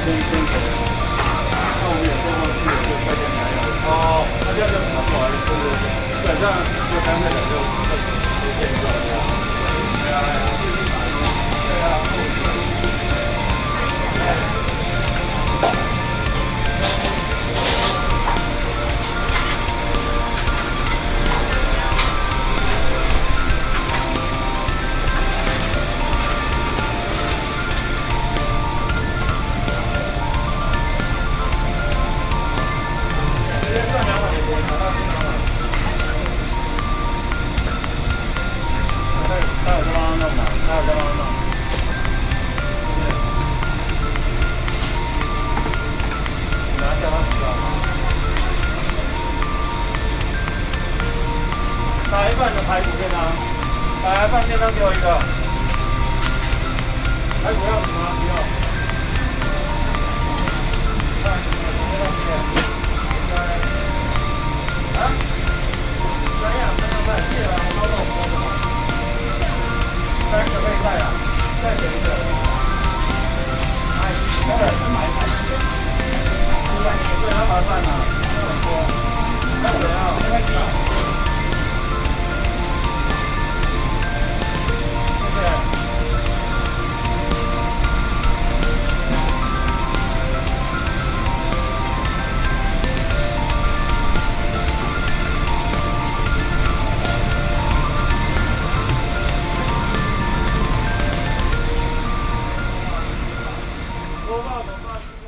我爸。